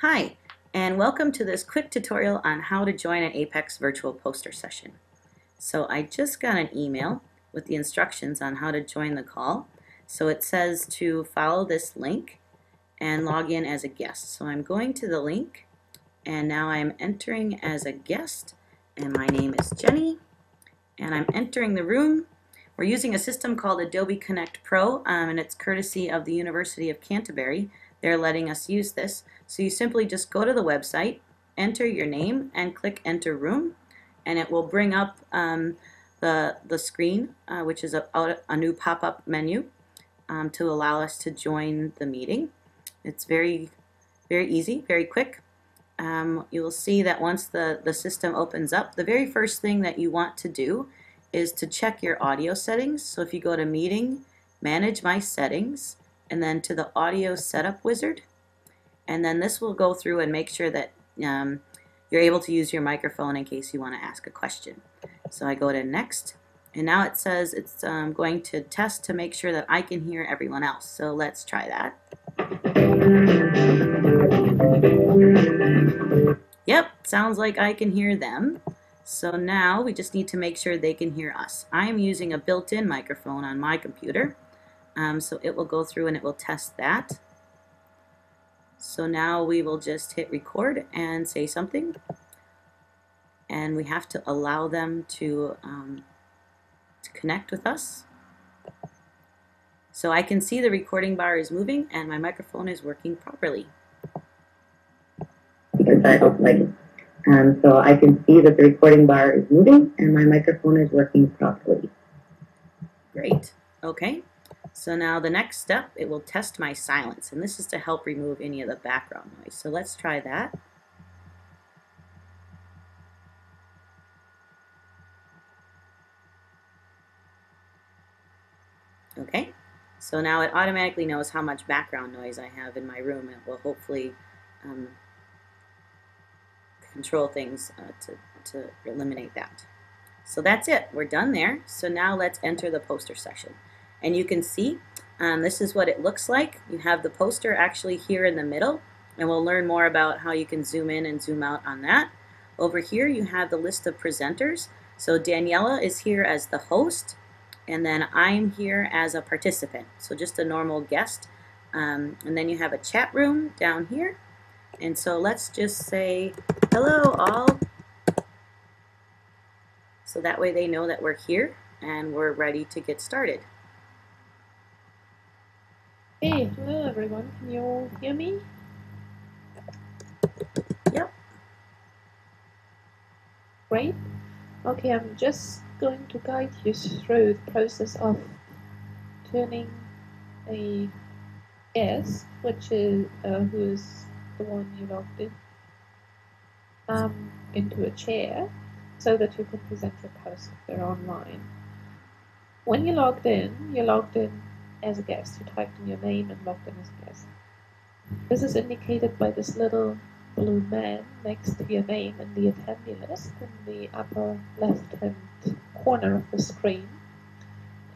Hi, and welcome to this quick tutorial on how to join an APECS virtual poster session. So I just got an email with the instructions on how to join the call. So it says to follow this link and log in as a guest. So I'm going to the link, and now I'm entering as a guest, and my name is Jenny, and I'm entering the room. We're using a system called Adobe Connect Pro, and it's courtesy of the University of Canterbury. They're letting us use this. So you simply just go to the website, enter your name, and click Enter Room, and it will bring up the screen, which is a new pop-up menu to allow us to join the meeting. It's very, very easy, very quick. You will see that once the system opens up, the very first thing that you want to do is to check your audio settings. So if you go to Meeting, Manage My Settings, and then to the Audio Setup Wizard, and then this will go through and make sure that you're able to use your microphone in case you want to ask a question. So I go to Next, and now it says it's going to test to make sure that I can hear everyone else. So let's try that. Yep, sounds like I can hear them. So now we just need to make sure they can hear us. I'm using a built-in microphone on my computer. So it will go through and it will test that. So now we will just hit record and say something, and we have to allow them to connect with us. So I can see the recording bar is moving and my microphone is working properly. Because I don't like it. So I can see that the recording bar is moving and my microphone is working properly. Great. Okay. So now the next step, it will test my silence, and this is to help remove any of the background noise. So let's try that. Okay, so now it automatically knows how much background noise I have in my room. It will hopefully control things to eliminate that. So that's it, we're done there. So now let's enter the poster session. And you can see this is what it looks like. You have the poster actually here in the middle, and we'll learn more about how you can zoom in and zoom out on that. Over here you have the list of presenters. So Daniela is here as the host, and then I'm here as a participant, so just a normal guest. And then you have a chat room down here, and so let's just say hello all, so that way they know that we're here and we're ready to get started. Hey, hello everyone, can you all hear me? Yep. Great. Okay, I'm just going to guide you through the process of turning a guest, which is who's the one you logged in, into a chair so that you can present your poster there online. When you logged in as a guest. You typed in your name and logged in as a guest. This is indicated by this little blue man next to your name in the attendee list in the upper left hand corner of the screen.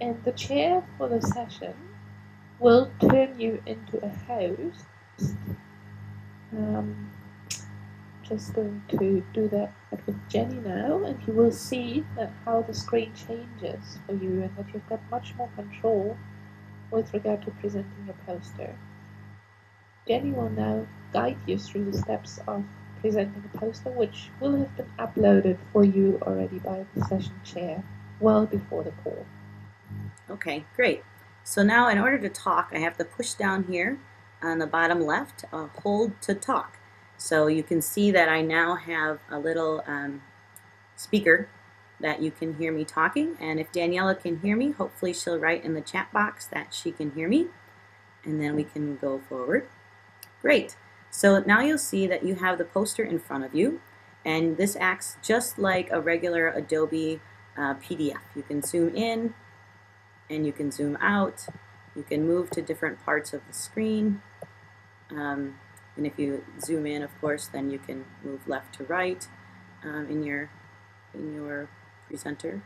And the chair for the session will turn you into a host. Just going to do that with Jenny now, and you will see that how the screen changes for you and that you've got much more control with regard to presenting your poster. Jenny will now guide you through the steps of presenting a poster, which will have been uploaded for you already by the session chair well before the call. Okay, great. So now in order to talk, I have to push down here on the bottom left, hold to talk. So you can see that I now have a little speaker that you can hear me talking, and if Daniela can hear me, hopefully she'll write in the chat box that she can hear me, and then we can go forward. Great. So now you'll see that you have the poster in front of you, and this acts just like a regular Adobe PDF. You can zoom in and you can zoom out. You can move to different parts of the screen, and if you zoom in, of course, then you can move left to right in your presenter.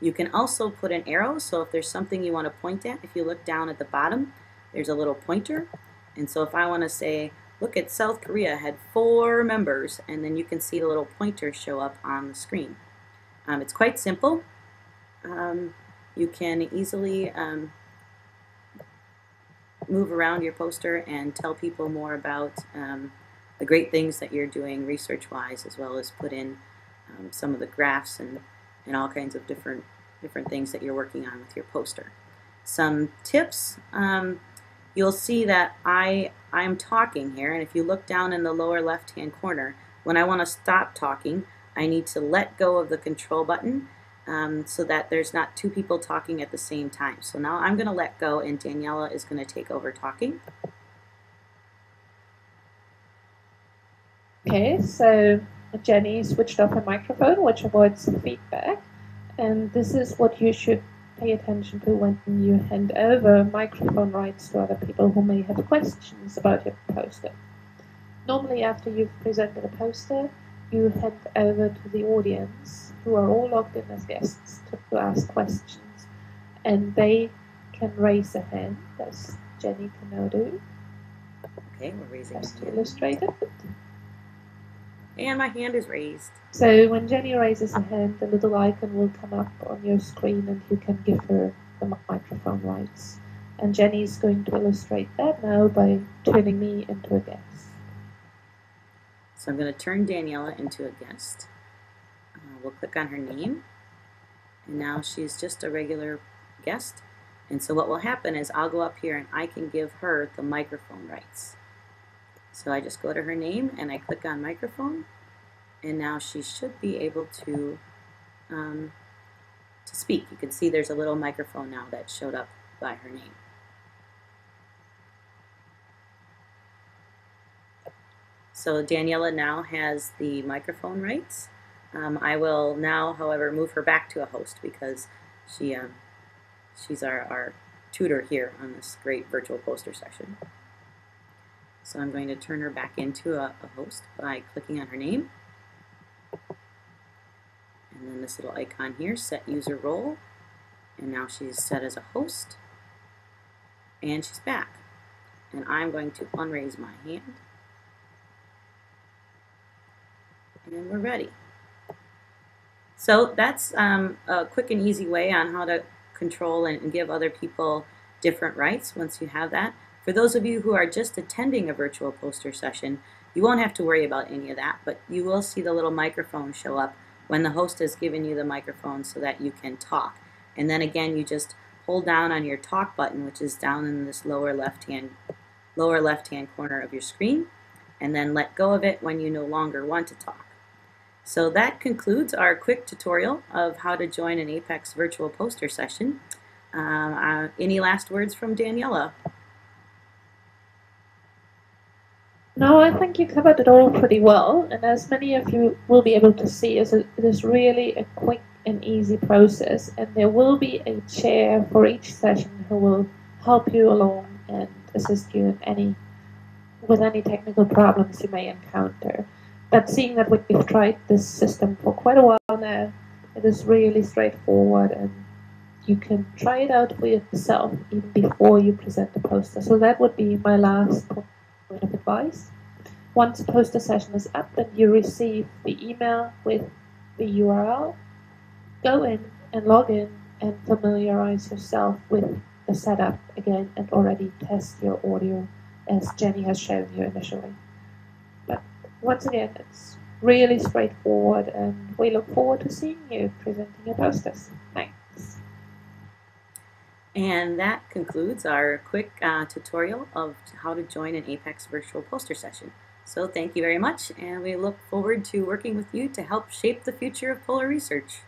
You can also put an arrow, so if there's something you want to point at, if you look down at the bottom, there's a little pointer. And so if I want to say, Look at South Korea had 4 members, and then you can see the little pointer show up on the screen. It's quite simple. You can easily move around your poster and tell people more about the great things that you're doing research-wise, as well as put in some of the graphs and all kinds of different things that you're working on with your poster. Some tips. You'll see that I'm talking here, and if you look down in the lower left-hand corner, when I want to stop talking, I need to let go of the control button so that there's not 2 people talking at the same time. So now I'm going to let go, and Daniela is going to take over talking. Okay, so Jenny switched off her microphone, which avoids some feedback, and this is what you should pay attention to when you hand over microphone rights to other people who may have questions about your poster. Normally, after you've presented a poster, you hand over to the audience, who are all logged in as guests, to ask questions, and they can raise a hand, as Jenny can now do. Okay, we're raising a hand. Just to illustrate it. And my hand is raised. So when Jenny raises her hand, the little icon will come up on your screen and you can give her the microphone rights. And Jenny's going to illustrate that now by turning me into a guest. So I'm going to turn Daniela into a guest. We'll click on her name. And now she's just a regular guest. And so what will happen is I'll go up here and I can give her the microphone rights. So I just go to her name and I click on microphone, and now she should be able to speak. You can see there's a little microphone now that showed up by her name. So Daniela now has the microphone rights. I will now, however, move her back to a host because she's our tutor here on this great virtual poster session. So I'm going to turn her back into a host by clicking on her name. And then this little icon here, set user role. And now she's set as a host. And she's back. And I'm going to unraise my hand. And then we're ready. So that's a quick and easy way on how to control and give other people different rights once you have that. For those of you who are just attending a virtual poster session, you won't have to worry about any of that, but you will see the little microphone show up when the host has given you the microphone so that you can talk. And then again, you just hold down on your talk button, which is down in this lower left-hand corner of your screen, and then let go of it when you no longer want to talk. So that concludes our quick tutorial of how to join an APECS virtual poster session. Any last words from Daniela? No, I think you covered it all pretty well, and as many of you will be able to see, it is really a quick and easy process, and there will be a chair for each session who will help you along and assist you in with any technical problems you may encounter. But seeing that we've tried this system for quite a while now, it is really straightforward, and you can try it out for yourself even before you present the poster. So that would be my last point of advice. Once the poster session is up and you receive the email with the URL, go in and log in and familiarize yourself with the setup again and already test your audio as Jenny has shown you initially. But once again, it's really straightforward and we look forward to seeing you presenting your posters. Thanks. And that concludes our quick tutorial of how to join an APECS virtual poster session. So thank you very much, and we look forward to working with you to help shape the future of polar research.